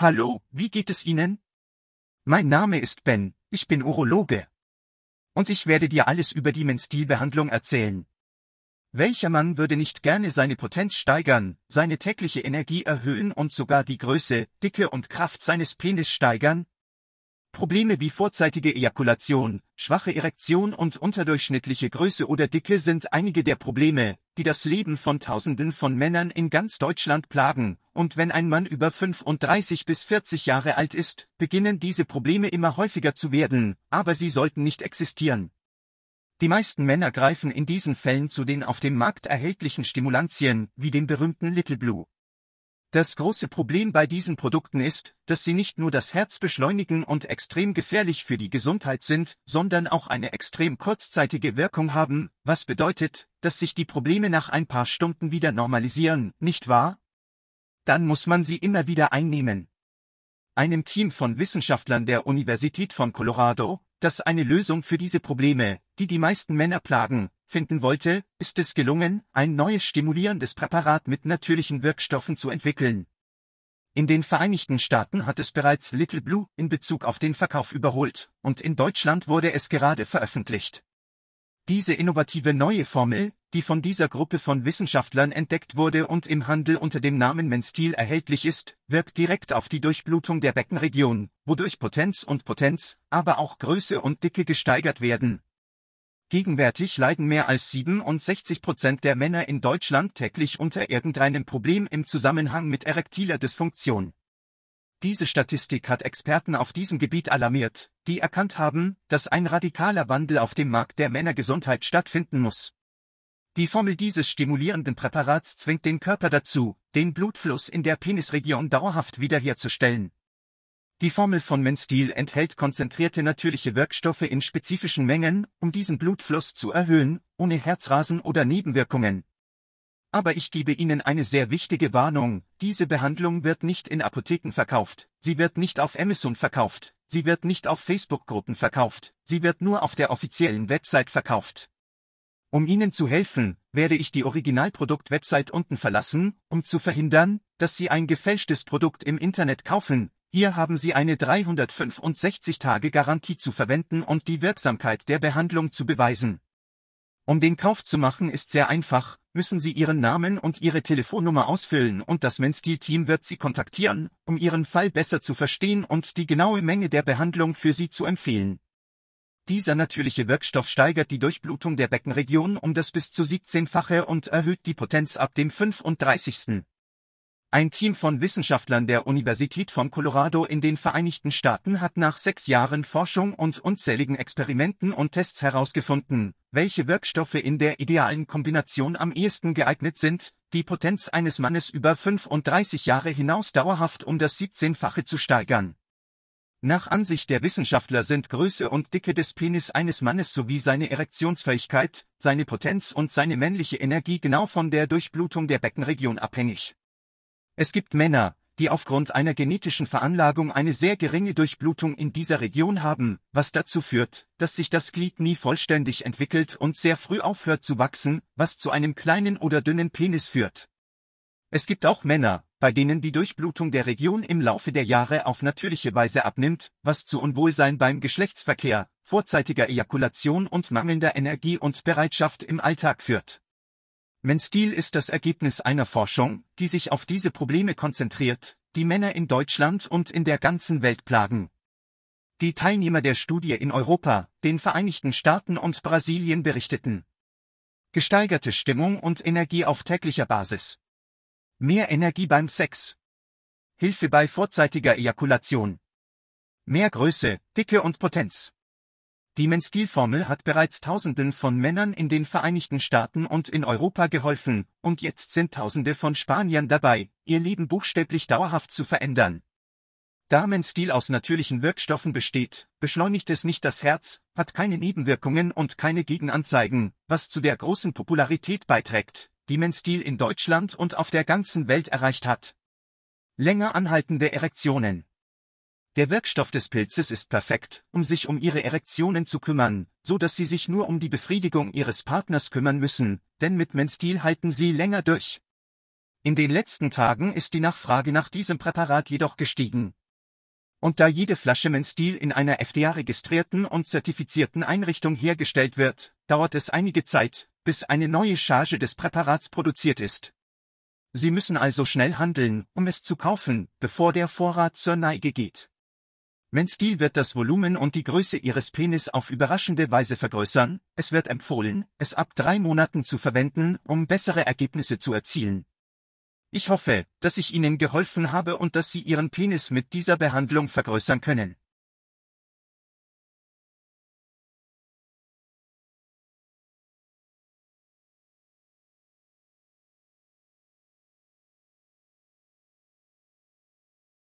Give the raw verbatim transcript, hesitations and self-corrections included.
Hallo, wie geht es Ihnen? Mein Name ist Ben, ich bin Urologe. Und ich werde dir alles über die Menstill-Behandlung erzählen. Welcher Mann würde nicht gerne seine Potenz steigern, seine tägliche Energie erhöhen und sogar die Größe, Dicke und Kraft seines Penis steigern? Probleme wie vorzeitige Ejakulation, schwache Erektion und unterdurchschnittliche Größe oder Dicke sind einige der Probleme, die das Leben von Tausenden von Männern in ganz Deutschland plagen, und wenn ein Mann über fünfunddreißig bis vierzig Jahre alt ist, beginnen diese Probleme immer häufiger zu werden, aber sie sollten nicht existieren. Die meisten Männer greifen in diesen Fällen zu den auf dem Markt erhältlichen Stimulantien, wie dem berühmten Little Blue. Das große Problem bei diesen Produkten ist, dass sie nicht nur das Herz beschleunigen und extrem gefährlich für die Gesundheit sind, sondern auch eine extrem kurzzeitige Wirkung haben, was bedeutet, dass sich die Probleme nach ein paar Stunden wieder normalisieren, nicht wahr? Dann muss man sie immer wieder einnehmen. Einem Team von Wissenschaftlern der Universität von Colorado, das eine Lösung für diese Probleme, die die meisten Männer plagen, finden wollte, ist es gelungen, ein neues stimulierendes Präparat mit natürlichen Wirkstoffen zu entwickeln. In den Vereinigten Staaten hat es bereits Little Blue in Bezug auf den Verkauf überholt, und in Deutschland wurde es gerade veröffentlicht. Diese innovative neue Formel, die von dieser Gruppe von Wissenschaftlern entdeckt wurde und im Handel unter dem Namen Menstill erhältlich ist, wirkt direkt auf die Durchblutung der Beckenregion, wodurch Potenz und Potenz, aber auch Größe und Dicke gesteigert werden. Gegenwärtig leiden mehr als siebenundsechzig Prozent der Männer in Deutschland täglich unter irgendeinem Problem im Zusammenhang mit erektiler Dysfunktion. Diese Statistik hat Experten auf diesem Gebiet alarmiert, die erkannt haben, dass ein radikaler Wandel auf dem Markt der Männergesundheit stattfinden muss. Die Formel dieses stimulierenden Präparats zwingt den Körper dazu, den Blutfluss in der Penisregion dauerhaft wiederherzustellen. Die Formel von Menstill enthält konzentrierte natürliche Wirkstoffe in spezifischen Mengen, um diesen Blutfluss zu erhöhen, ohne Herzrasen oder Nebenwirkungen. Aber ich gebe Ihnen eine sehr wichtige Warnung, diese Behandlung wird nicht in Apotheken verkauft, sie wird nicht auf Amazon verkauft, sie wird nicht auf Facebook-Gruppen verkauft, sie wird nur auf der offiziellen Website verkauft. Um Ihnen zu helfen, werde ich die Originalprodukt-Website unten verlassen, um zu verhindern, dass Sie ein gefälschtes Produkt im Internet kaufen. Hier haben Sie eine dreihundertfünfundsechzig-Tage-Garantie zu verwenden und die Wirksamkeit der Behandlung zu beweisen. Um den Kauf zu machen ist sehr einfach, müssen Sie Ihren Namen und Ihre Telefonnummer ausfüllen und das Menstill-Team wird Sie kontaktieren, um Ihren Fall besser zu verstehen und die genaue Menge der Behandlung für Sie zu empfehlen. Dieser natürliche Wirkstoff steigert die Durchblutung der Beckenregion um das bis zu siebzehnfache und erhöht die Potenz ab dem fünfunddreißigsten. Ein Team von Wissenschaftlern der Universität von Colorado in den Vereinigten Staaten hat nach sechs Jahren Forschung und unzähligen Experimenten und Tests herausgefunden, welche Wirkstoffe in der idealen Kombination am ehesten geeignet sind, die Potenz eines Mannes über fünfunddreißig Jahre hinaus dauerhaft um das siebzehnfache zu steigern. Nach Ansicht der Wissenschaftler sind Größe und Dicke des Penis eines Mannes sowie seine Erektionsfähigkeit, seine Potenz und seine männliche Energie genau von der Durchblutung der Beckenregion abhängig. Es gibt Männer, die aufgrund einer genetischen Veranlagung eine sehr geringe Durchblutung in dieser Region haben, was dazu führt, dass sich das Glied nie vollständig entwickelt und sehr früh aufhört zu wachsen, was zu einem kleinen oder dünnen Penis führt. Es gibt auch Männer, bei denen die Durchblutung der Region im Laufe der Jahre auf natürliche Weise abnimmt, was zu Unwohlsein beim Geschlechtsverkehr, vorzeitiger Ejakulation und mangelnder Energie und Bereitschaft im Alltag führt. Menstill ist das Ergebnis einer Forschung, die sich auf diese Probleme konzentriert, die Männer in Deutschland und in der ganzen Welt plagen. Die Teilnehmer der Studie in Europa, den Vereinigten Staaten und Brasilien berichteten: gesteigerte Stimmung und Energie auf täglicher Basis, mehr Energie beim Sex, Hilfe bei vorzeitiger Ejakulation, mehr Größe, Dicke und Potenz. Die Menstill-Formel hat bereits Tausenden von Männern in den Vereinigten Staaten und in Europa geholfen, und jetzt sind Tausende von Spaniern dabei, ihr Leben buchstäblich dauerhaft zu verändern. Da Menstill aus natürlichen Wirkstoffen besteht, beschleunigt es nicht das Herz, hat keine Nebenwirkungen und keine Gegenanzeigen, was zu der großen Popularität beiträgt, die Menstill in Deutschland und auf der ganzen Welt erreicht hat. Länger anhaltende Erektionen. Der Wirkstoff des Pilzes ist perfekt, um sich um ihre Erektionen zu kümmern, so dass sie sich nur um die Befriedigung ihres Partners kümmern müssen, denn mit Menstill halten sie länger durch. In den letzten Tagen ist die Nachfrage nach diesem Präparat jedoch gestiegen. Und da jede Flasche Menstill in einer F D A-registrierten und zertifizierten Einrichtung hergestellt wird, dauert es einige Zeit, bis eine neue Charge des Präparats produziert ist. Sie müssen also schnell handeln, um es zu kaufen, bevor der Vorrat zur Neige geht. Menstill wird das Volumen und die Größe Ihres Penis auf überraschende Weise vergrößern. Es wird empfohlen, es ab drei Monaten zu verwenden, um bessere Ergebnisse zu erzielen. Ich hoffe, dass ich Ihnen geholfen habe und dass Sie Ihren Penis mit dieser Behandlung vergrößern können.